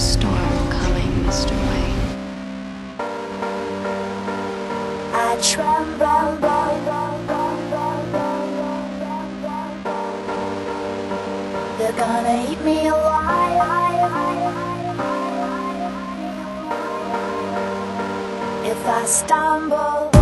storm coming, Mr. Wayne. I tremble. They're gonna eat me alive if I stumble.